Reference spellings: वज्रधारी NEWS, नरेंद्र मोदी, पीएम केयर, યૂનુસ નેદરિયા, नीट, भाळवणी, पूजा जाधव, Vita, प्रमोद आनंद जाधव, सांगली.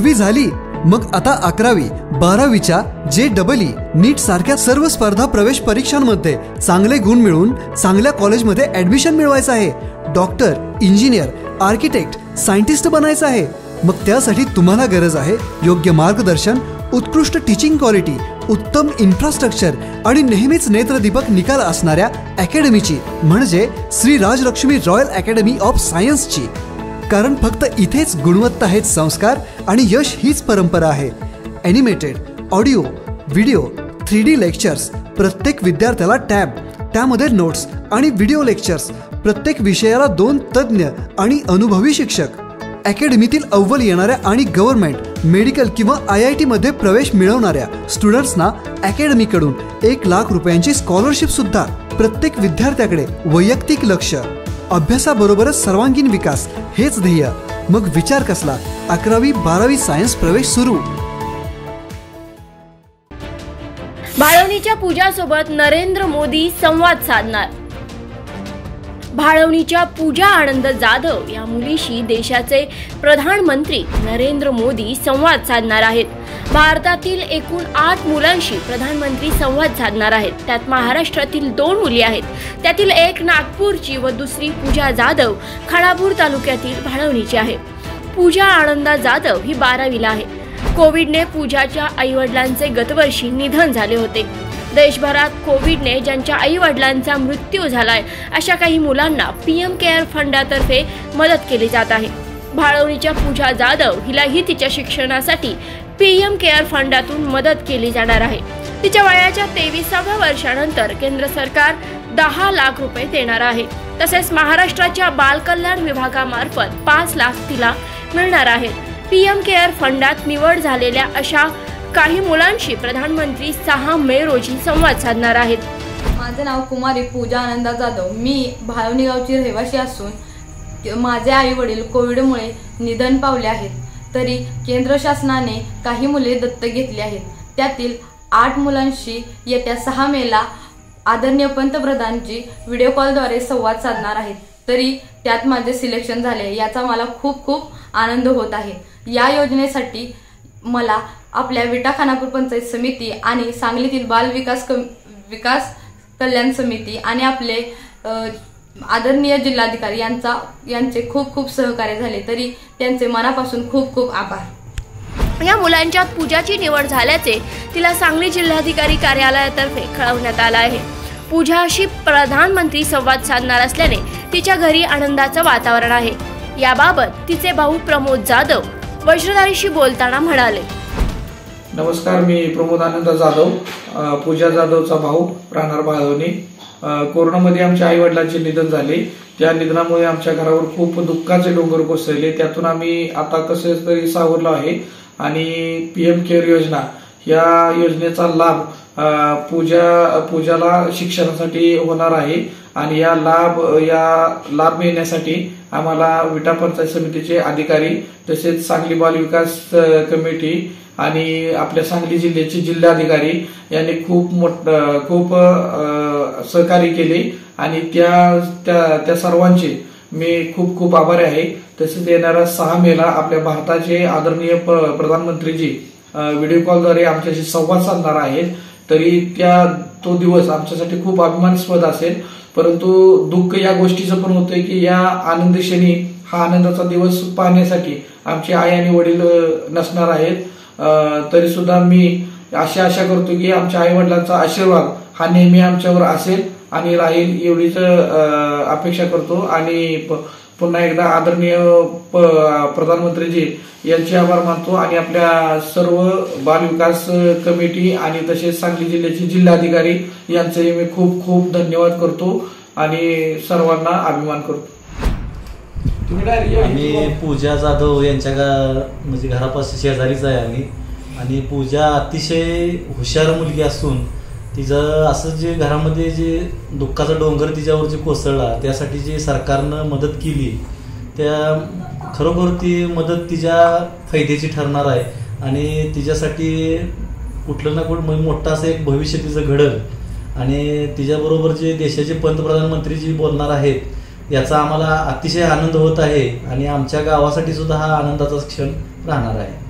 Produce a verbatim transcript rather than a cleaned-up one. दहावी झाली मग आता अकरावी बारावीच्या जे डबल ई नीट सारख्या सर्व स्पर्धा प्रवेश परीक्षांमध्ये चांगले गुण मिळवून चांगल्या कॉलेजमध्ये ऍडमिशन मिळवायचं आहे. डॉक्टर, इंजिनियर, आर्किटेक्ट, सायंटिस्ट बनायचं आहे. मग त्यासाठी तुम्हाला गरज आहे योग्य मार्गदर्शन, उत्कृष्ट टीचिंग क्वालिटी, उत्तम इन्फ्रास्ट्रक्चर आणि नेहमीच नेत्रदीपक निकाल असणाऱ्या अकॅडमीची म्हणजे Shri Rajalakshmi royal academy of सायन्सची. कारण फक्त इथेच गुणवत्ता हेच संस्कार आणि यश हीच परंपरा आहे. Animated, audio, video, three D lectures, प्रत्येक विद्यार्थ्याला टॅब, त्यामध्ये नोट्स आणि व्हिडिओ लेक्चर्स, प्रत्येक विषयाला दोन तज्ज्ञ आणि अनुभवी शिक्षक, अकॅडमीतील अव्वल येणाऱ्या आणि गव्हर्नमेंट, मेडिकल किंवा आय आय टीमध्ये प्रवेश मिळवणाऱ्या स्टुडंट्सना अकॅडमीकडून एक लाख रुपयांची स्कॉलरशिपसुद्धा. प्रत्येक विद्यार्थ्याकडे वैयक्तिक लक्ष, अभ्यासाबरोबरच सर्वांगीण विकास हेच ध्येय. मग विचार कसला, अकरावी बारावी सायन्स प्रवेश सुरू. भाळवणीच्या पूजासोबत नरेंद्र मोदी संवाद साधणार. भाळवणीच्या पूजा आनंद जाधव या मुलीशी देशाचे प्रधानमंत्री नरेंद्र मोदी संवाद साधणार आहेत. भारतातील एकूण आठ मुलांशी प्रधानमंत्री संवाद साधणार आहेत. त्यात महाराष्ट्रातील दोन मुली आहेत, त्यातील एक नागपूरची व दुसरी पूजा जाधव खानापूर तालुक्यातील भाळवणीची आहे. पूजा आनंद जाधव ही बारावीला आहे. कोविडने पूजाच्या आईवडिलांचे गतवर्षी निधन झाले होते. देशभरात कोविडने ज्यांच्या आईवडिलांचा मृत्यू झालाय अशा काही मुलांना पीएम केअर फंडातर्फे मदत केली जात आहे. भाळवणीच्या पूजा जाधव हिलाही तिच्या शिक्षणासाठी पीएम केअर फंडातून मदत केली जाणार आहे. तिच्या वयाच्या तेविसाव्या वर्षानंतर केंद्र सरकार दहा लाख रुपये देणार आहे. तसेच महाराष्ट्राच्या बालकल्याण विभागामार्फत पाच लाख तिला मिळणार आहे. पीएम केअर फंडात निवड झालेल्या अशा काही मुलांशी प्रधानमंत्री सहा मे रोजी संवाद साधणार आहेत. माझं नाव कुमारी पूजा आनंद जाधव. मी भाळवणी गावची रहिवासी असून माझे आई वडील कोविडमुळे निधन पावले आहेत. तरी केंद्र शासनाने काही मुले दत्तक घेतली आहेत. त्यातील आठ मुलांशी येत्या सहा मेला आदरणीय पंतप्रधानजी व्हिडिओ कॉलद्वारे संवाद साधणार आहेत. तरी त्यात माझे सिलेक्शन झाले याचा मला खूप खूप आनंद होत आहे. या योजनेसाठी मला आपल्या विटा खानापूर पंचायत समिती आणि सांगलीतील बाल विकास कम विकास कल्याण समिती आणि आपले आदरणीय जिल्हाधिकारी यांचा यांचे खूप खूप सहकार्य झाले. तरी त्यांचे मनापासून खूप खूप आभार. या मुलांच्या पूजाची निवड झाल्याचे तिला सांगली जिल्हाधिकारी कार्यालयातर्फे कळवण्यात आलं आहे. पूजाशी प्रधानमंत्री संवाद साधणार असल्याने तिच्या घरी आनंदाचं वातावरण आहे. याबाबत तिचे भाऊ प्रमोद जाधव वज्रधारीशी बोलताना म्हणाले. नमस्कार, मी प्रमोद आनंद जाधव, पूजा जाधवचा भाऊ, राहणार भाळवणी. कोरोनामध्ये आमच्या आई वडिलांचे निधन झाले. त्या निधनामुळे आमच्या घरावर खूप दुःखाचे डोंगर कोसळले. त्यातून आम्ही आता कसे तरी सावरलो आहे. आणि पीएम केअर योजना या योजनेचा लाभ पूजा पूजाला शिक्षणासाठी होणार आहे. आणि या लाभ या लाभ मिळण्यासाठी आम्हाला विटा पंचायत समितीचे अधिकारी तसेच सांगली बाल विकास कमिटी आणि आपल्या सांगली जिल्ह्याचे जिल्हाधिकारी यांनी खूप मोठ खूप सहकार्य केले. आणि त्या त्या, त्या सर्वांचे मी खूप खूप आभारी आहे. तसेच येणाऱ्या सहा मेला आपल्या भारताचे आदरणीय प्रधानमंत्रीजी व्हिडिओ कॉलद्वारे आमच्याशी संवाद साधणार आहेत. तरी त्या तो दिवस आमच्यासाठी खूप अभिमानास्पद असेल. परंतु दुःख या गोष्टीचं पण होतंय की या आनंद क्षणी हा आनंदाचा दिवस पाहण्यासाठी आमचे आई आणि वडील नसणार आहेत. तरी सुद्धा मी अशी आशा करतो की आमच्या आई वडिलांचा आशीर्वाद हा नेहमी आमच्यावर असेल आणि राहील एवढीच अपेक्षा करतो. आणि पुन्हा एकदा आदरणीय प्रधानमंत्रीजी यांचे आभार मानतो आणि आपल्या सर्व बाल विकास कमिटी आणि तसेच सांगली जिल्ह्याचे जिल्हाधिकारी यांचे मी खूप खूप धन्यवाद करतो आणि सर्वांना अभिमान करतो. आम्ही पूजा जाधव यांच्या म्हणजे घरापासून शेजारीच आहे आम्ही. आणि पूजा अतिशय हुशार मुलगी असून तिचं असं जे घरामध्ये जे दुःखाचा डोंगर तिच्यावर जे कोसळला त्यासाठी जे सरकारनं मदत केली त्या खरोखर ती मदत तिच्या फायद्याची ठरणार आहे. आणि तिच्यासाठी कुठलं ना कुठं मोठं असं एक भविष्य तिचं घडल. आणि तिच्याबरोबर जे देशाचे पंतप्रधानमंत्री जी बोलणार आहेत याचा आम्हाला अतिशय आनंद होत आहे. आणि आमच्या गावासाठी सुद्धा हा आनंदाचा क्षण राहणार आहे.